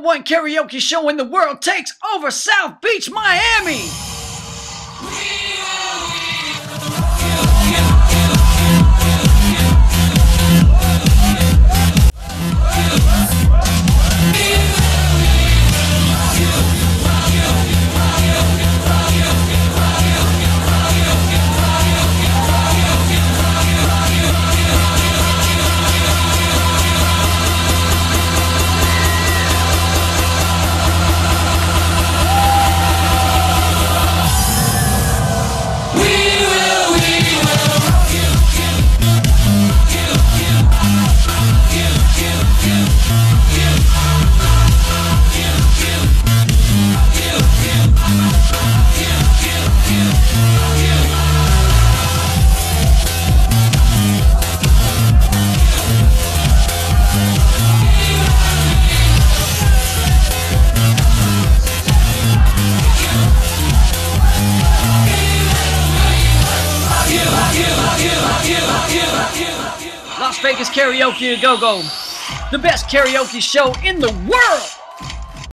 #1 karaoke show in the world takes over South Beach, Miami! Las Vegas Karaoke a GOGO, the best karaoke show in the world!